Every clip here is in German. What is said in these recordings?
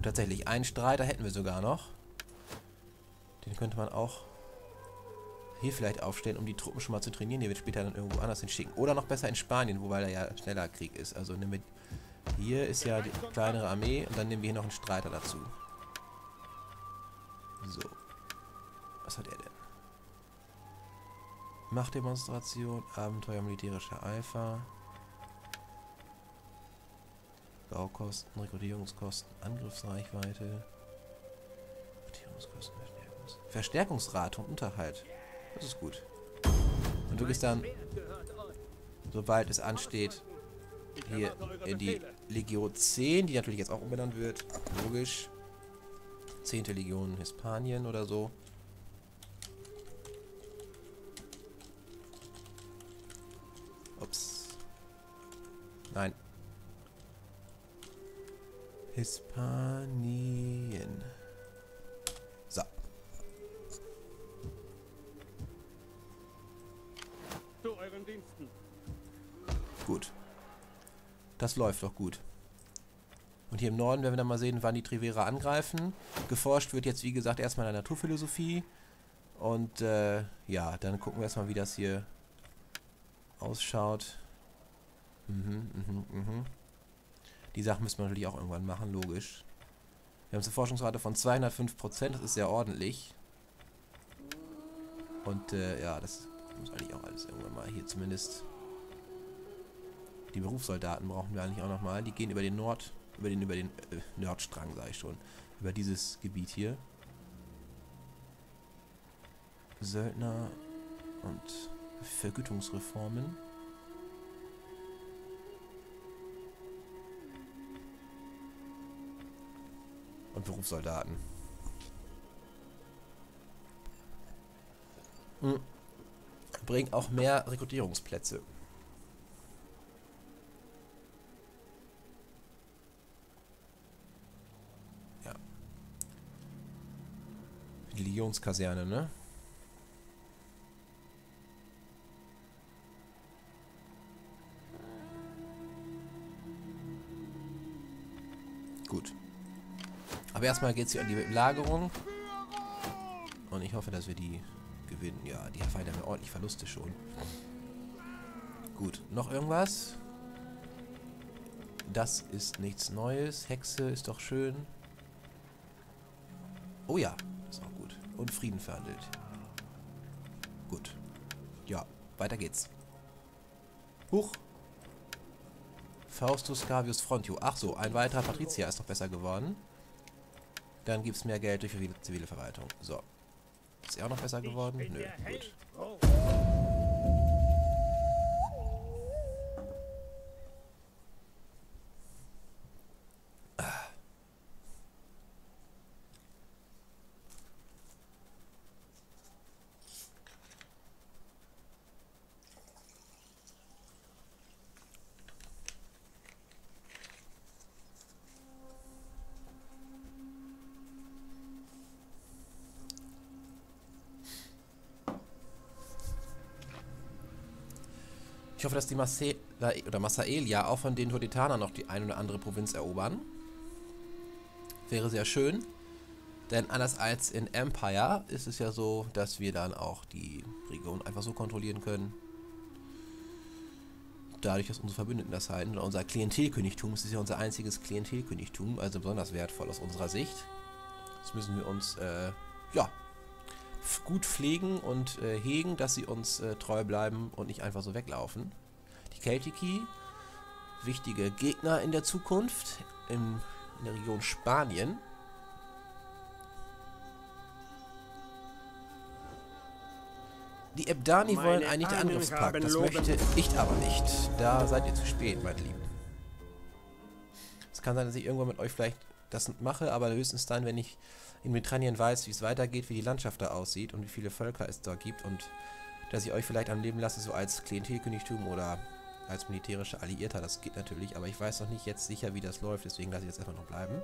Gut, tatsächlich, einen Streiter hätten wir sogar noch. Den könnte man auch hier vielleicht aufstellen, um die Truppen schon mal zu trainieren. Die wird später dann irgendwo anders hinschicken. Oder noch besser in Spanien, wobei da ja schneller Krieg ist. Also nehmen wir... Hier ist ja die kleinere Armee und dann nehmen wir hier noch einen Streiter dazu. So. Was hat er denn? Machtdemonstration, Abenteuer, militärischer Eifer. Baukosten, Rekrutierungskosten, Angriffsreichweite. Rekrutierungskosten, Verstärkungsrat und Unterhalt. Das ist gut. Und du gehst dann, sobald es ansteht, hier in die Legion 10, die natürlich jetzt auch umbenannt wird. Logisch. 10. Legion Hispanien oder so. Ups. Nein. Hispanien. So. Zu euren Diensten. Gut. Das läuft doch gut. Und hier im Norden werden wir dann mal sehen, wann die Treverer angreifen. Geforscht wird jetzt, wie gesagt, erstmal in der Naturphilosophie. Und ja, dann gucken wir erstmal, wie das hier ausschaut. Die Sachen müssen wir natürlich auch irgendwann machen, logisch. Wir haben eine Forschungsrate von 205%, das ist sehr ordentlich. Und ja, das muss eigentlich auch alles irgendwann mal hier zumindest... Die Berufssoldaten brauchen wir eigentlich auch nochmal. Die gehen über den Nordstrang, sage ich schon. Über dieses Gebiet hier. Söldner und Vergütungsreformen. Und Berufssoldaten. Bringen auch mehr Rekrutierungsplätze. Legionskaserne, ne? Gut. Aber erstmal geht es hier an die Belagerung. Und ich hoffe, dass wir die gewinnen. Ja, die Feinde haben ja ordentlich Verluste schon. Gut. Noch irgendwas? Das ist nichts Neues. Hexe ist doch schön. Oh ja. Und Frieden verhandelt. Gut. Ja, weiter geht's. Huch. Faustus Gavius Frontinus. Ach so, ein weiterer Patrizier ist noch besser geworden. Dann gibt's mehr Geld durch die zivile Verwaltung. So. Ist er auch noch besser geworden? Nö, gut. Ich hoffe, dass die Massaelia auch von den Turdetanern noch die ein oder andere Provinz erobern. Wäre sehr schön. Denn anders als in Empire ist es ja so, dass wir dann auch die Region einfach so kontrollieren können. Dadurch, dass unsere Verbündeten das halten. Und unser Klientelkönigtum, es ist ja unser einziges Klientelkönigtum, also besonders wertvoll aus unserer Sicht. Jetzt müssen wir uns, ja... gut pflegen und hegen, dass sie uns treu bleiben und nicht einfach so weglaufen. Die Celtici, wichtige Gegner in der Zukunft, in der Region Spanien. Die Ebdani wollen eigentlich den Angriffspakt, das möchte ich aber nicht. Da seid ihr zu spät, mein Lieben. Es kann sein, dass ich irgendwann mit euch vielleicht das mache, aber höchstens dann, wenn ich in Britannien weiß, wie es weitergeht, wie die Landschaft da aussieht und wie viele Völker es da gibt und dass ich euch vielleicht am Leben lasse, so als Klientelkönigtum oder als militärischer Alliierter, das geht natürlich, aber ich weiß noch nicht jetzt sicher, wie das läuft, deswegen lasse ich das erstmal noch bleiben.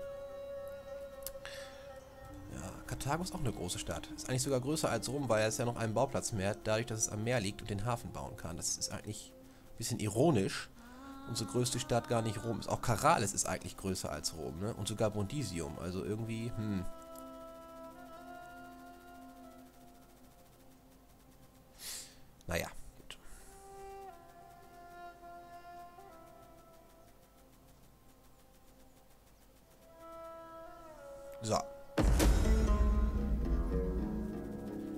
Ja, Karthago ist auch eine große Stadt. Ist eigentlich sogar größer als Rom, weil es ja noch einen Bauplatz mehr hat, dadurch, dass es am Meer liegt und den Hafen bauen kann. Das ist eigentlich ein bisschen ironisch, unsere größte Stadt gar nicht Rom ist. Auch Karales ist eigentlich größer als Rom, ne? Und sogar Brundisium, also irgendwie, Naja, gut. So.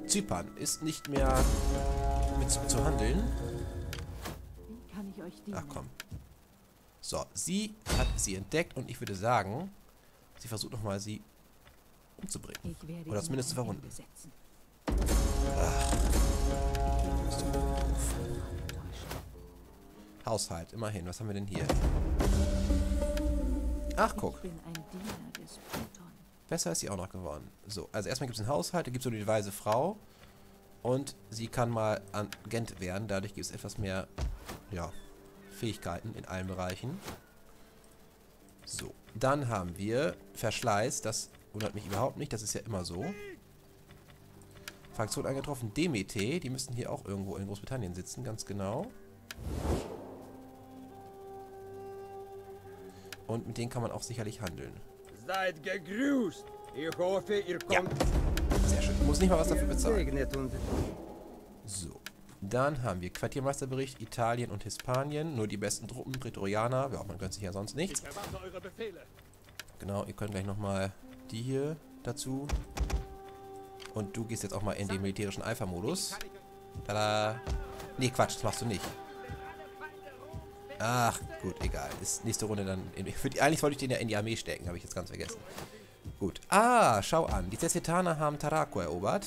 Zypern ist nicht mehr mit zu handeln. Ach komm. So, sie hat sie entdeckt und ich würde sagen, sie versucht nochmal, sie umzubringen. Oder zumindest zu verwunden. Ach. Haushalt, immerhin. Was haben wir denn hier? Ach, guck. Besser ist sie auch noch geworden. So, also erstmal gibt es einen Haushalt, da gibt es so die weise Frau. Und sie kann mal Agent werden. Dadurch gibt es etwas mehr, ja, Fähigkeiten in allen Bereichen. So, dann haben wir Verschleiß. Das wundert mich überhaupt nicht. Das ist ja immer so. Fraktion angetroffen. Demetae. Die müssten hier auch irgendwo in Großbritannien sitzen. Ganz genau. Und mit denen kann man auch sicherlich handeln. Seid gegrüßt. Ich hoffe, ihr kommt. Ja. Sehr schön. Ich muss nicht mal was dafür bezahlen. So. Dann haben wir Quartiermeisterbericht, Italien und Hispanien. Nur die besten Truppen, Prätorianer. Ja, man gönnt sich ja sonst nichts. Genau, ihr könnt gleich nochmal die hier dazu. Und du gehst jetzt auch mal in den militärischen Alpha-Modus. Tada. Nee, Quatsch, das machst du nicht. Ach, gut, egal. Ist nächste Runde dann... Eigentlich wollte ich den ja in die Armee stecken, habe ich jetzt ganz vergessen. Gut. Ah, schau an. Die Cessetaner haben Tarraco erobert.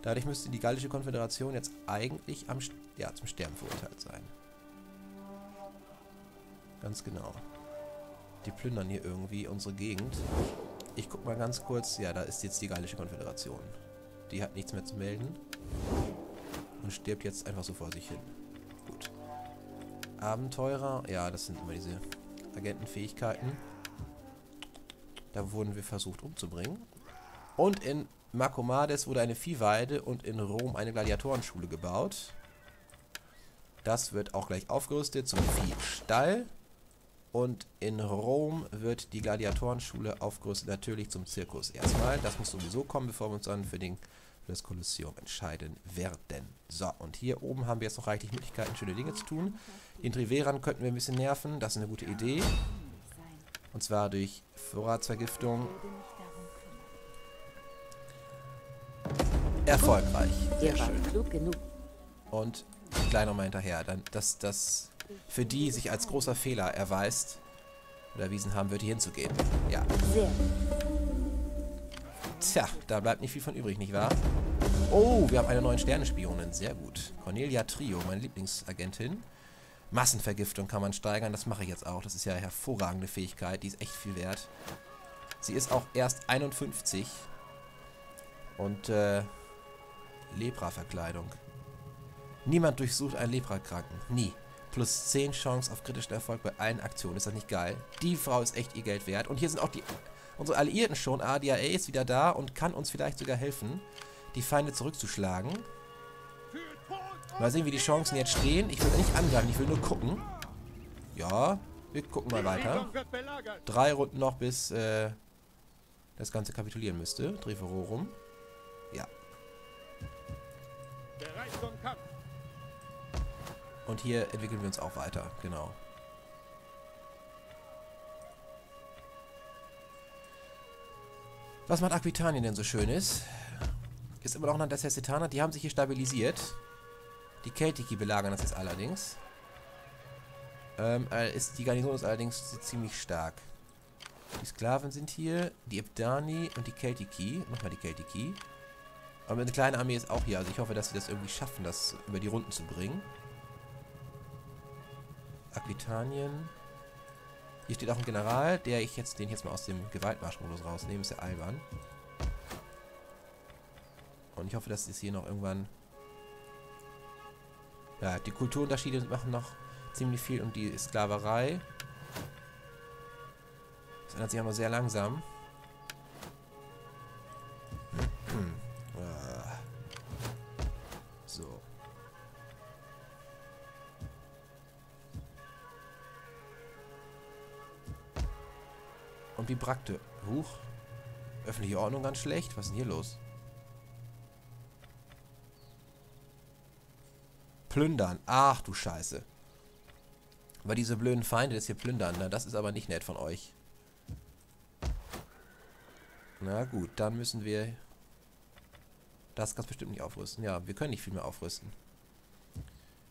Dadurch müsste die Gallische Konföderation jetzt eigentlich am zum Sterben verurteilt sein. Ganz genau. Die plündern hier irgendwie unsere Gegend. Ich guck mal ganz kurz. Ja, da ist jetzt die Gallische Konföderation. Die hat nichts mehr zu melden. Und stirbt jetzt einfach so vor sich hin. Gut. Abenteurer. Ja, das sind immer diese Agentenfähigkeiten. Da wurden wir versucht umzubringen. Und in Makomades wurde eine Viehweide und in Rom eine Gladiatorenschule gebaut. Das wird auch gleich aufgerüstet zum Viehstall. Und in Rom wird die Gladiatorenschule aufgerüstet, natürlich zum Zirkus erstmal. Das muss sowieso kommen, bevor wir uns dann für das Kolosseum entscheiden werden. So, und hier oben haben wir jetzt noch reichlich Möglichkeiten, schöne Dinge zu tun. Den Treverern könnten wir ein bisschen nerven, das ist eine gute Idee. Und zwar durch Vorratsvergiftung. Erfolgreich. Sehr schön. Und gleich nochmal hinterher. Dann, dass das für die sich als großer Fehler erweist oder erwiesen haben wird, hier hinzugehen. Ja. Tja, da bleibt nicht viel von übrig, nicht wahr? Oh, wir haben eine neue Sternenspionin. Sehr gut. Cornelia Trio, meine Lieblingsagentin. Massenvergiftung kann man steigern. Das mache ich jetzt auch. Das ist ja eine hervorragende Fähigkeit. Die ist echt viel wert. Sie ist auch erst 51. Und Lepra-Verkleidung. Niemand durchsucht einen Lepra-Kranken. Nie. Plus 10 Chance auf kritischen Erfolg bei allen Aktionen. Ist das nicht geil? Die Frau ist echt ihr Geld wert. Und hier sind auch unsere Alliierten schon. ADAA ist wieder da und kann uns vielleicht sogar helfen, die Feinde zurückzuschlagen. Mal sehen, wie die Chancen jetzt stehen. Ich will nicht angreifen, ich will nur gucken. Ja, wir gucken mal weiter. 3 Runden noch, bis das Ganze kapitulieren müsste. Treverorum. Ja. Und hier entwickeln wir uns auch weiter, genau. Was macht Aquitanien denn so schön ist? Ist immer noch an der Cessetaner, die haben sich hier stabilisiert. Die Keltiki belagern das jetzt allerdings. Die Garnison ist allerdings ziemlich stark. Die Sklaven sind hier, die Ebdani und die Keltiki. Nochmal die Keltiki. Aber eine kleine Armee ist auch hier. Also ich hoffe, dass sie das irgendwie schaffen, das über die Runden zu bringen. Aquitanien. Hier steht auch ein General, den ich jetzt mal aus dem Gewaltmarschmodus rausnehme. Ist ja albern. Und ich hoffe, dass es hier noch irgendwann... Ja, die Kulturunterschiede machen noch ziemlich viel. Und die Sklaverei. Das ändert sich aber sehr langsam. So. und Vibrakte. Huch. Öffentliche Ordnung ganz schlecht. Was ist denn hier los? Plündern. Ach du Scheiße. Weil diese blöden Feinde das hier plündern. Na, das ist aber nicht nett von euch. Na gut, dann müssen wir das ganz bestimmt nicht aufrüsten. Ja, wir können nicht viel mehr aufrüsten.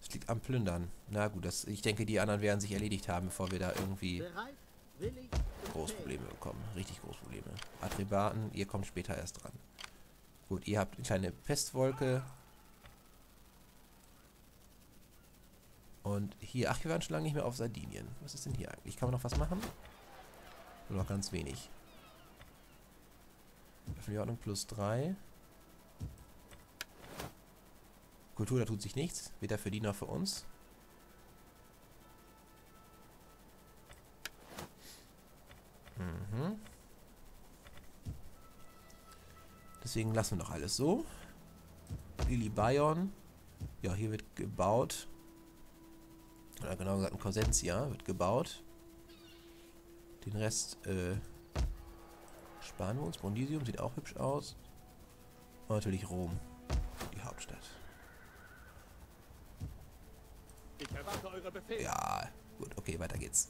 Es liegt am Plündern. Na gut, das, ich denke, die anderen werden sich erledigt haben, bevor wir da irgendwie Großprobleme bekommen. Richtig Großprobleme. Atrebaten, ihr kommt später erst dran. Gut, ihr habt eine kleine Pestwolke. Und hier, ach, wir waren schon lange nicht mehr auf Sardinien. Was ist denn hier eigentlich? Kann man noch was machen? Nur noch ganz wenig. Öffentliche Ordnung plus 3. Kultur, da tut sich nichts. Weder für die noch für uns. Mhm. Deswegen lassen wir noch alles so. Lili Bayon. Ja, hier wird gebaut. Oder genau gesagt, in Cosentia wird gebaut. Den Rest sparen wir uns. Brundisium sieht auch hübsch aus. Und natürlich Rom, die Hauptstadt. Ich erwarte eure Befehle. Ja, gut, okay, weiter geht's.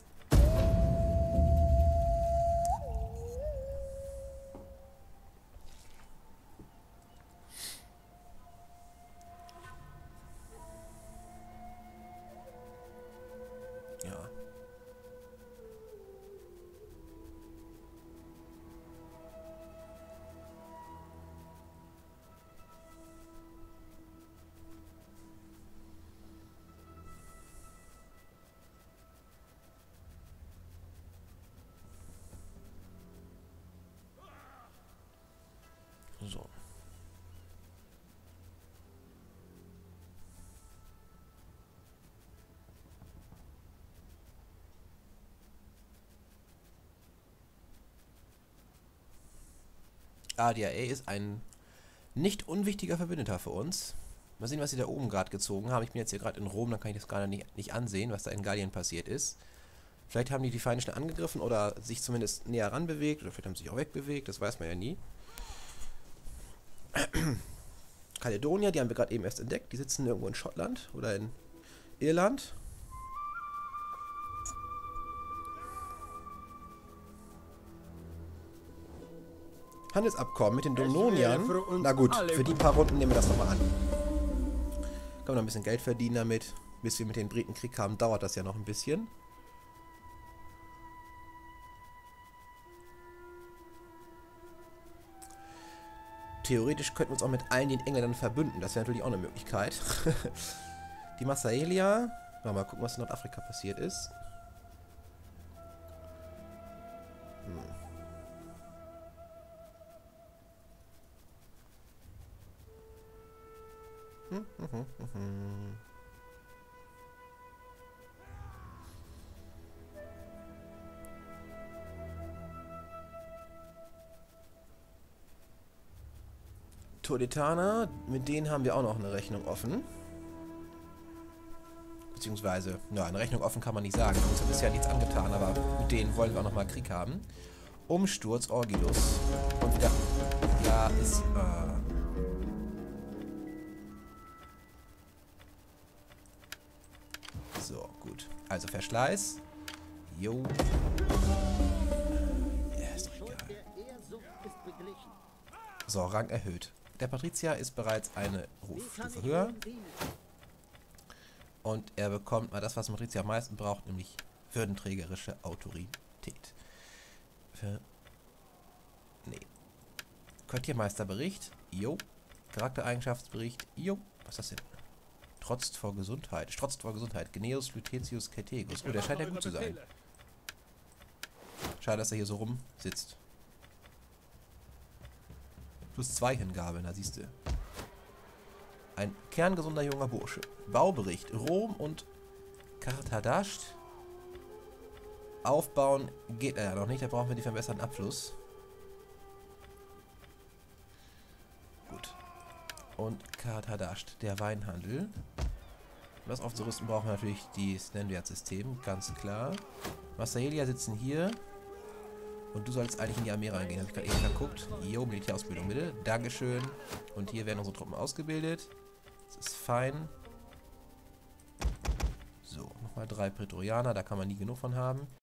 So. ADAA ist ein nicht unwichtiger Verbündeter für uns. Mal sehen, was sie da oben gerade gezogen haben. Ich bin jetzt hier gerade in Rom, dann kann ich das gerade nicht ansehen, was da in Gallien passiert ist. Vielleicht haben die Feinde schnell angegriffen oder sich zumindest näher ran bewegt oder vielleicht haben sie sich auch wegbewegt, das weiß man ja nie. Kaledonia, die haben wir gerade eben erst entdeckt. Die sitzen irgendwo in Schottland oder in Irland. Handelsabkommen mit den Domnoniern. Na gut, für die paar Runden nehmen wir das nochmal an. Können wir noch ein bisschen Geld verdienen damit. Bis wir mit den Briten Krieg haben, dauert das ja noch ein bisschen. Theoretisch könnten wir uns auch mit allen den Engländern verbünden. Das wäre natürlich auch eine Möglichkeit. Die Massalia. Mal gucken, was in Nordafrika passiert ist. Turdetaner, mit denen haben wir auch noch eine Rechnung offen. Beziehungsweise, ja, eine Rechnung offen kann man nicht sagen. Uns hat bisher nichts angetan, aber mit denen wollen wir auch nochmal Krieg haben. Umsturz Orgilus. Und wieder. Ja, ist. So, gut. Also Verschleiß. Jo. Ja, ist doch egal. So, Rang erhöht. Der Patrizier ist bereits eine Rufstufe höher. Und er bekommt mal das, was ein Patrizier am meisten braucht, nämlich würdenträgerische Autorität. Quartiermeisterbericht. Jo. Charaktereigenschaftsbericht. Jo. Was ist das denn? Trotzt vor Gesundheit. Strotzt vor Gesundheit. Gnaeus Lutetius Catulus. Oh, der scheint ja gut zu sein. Schade, dass er hier so rum sitzt. Plus 2 Hingabe, da siehst du. Ein kerngesunder junger Bursche. Baubericht. Rom und Karthago. Aufbauen geht leider noch nicht, da brauchen wir die verbesserten Abfluss. Gut. Und Karthago, der Weinhandel. Um das aufzurüsten, brauchen wir natürlich das Nennwertsystem, ganz klar. Massalia sitzen hier. Und du sollst eigentlich in die Armee reingehen. Habe ich gerade eben geguckt. Jo, Militärausbildung, bitte. Dankeschön. Und hier werden unsere Truppen ausgebildet. Das ist fein. So, nochmal 3 Prätorianer. Da kann man nie genug von haben.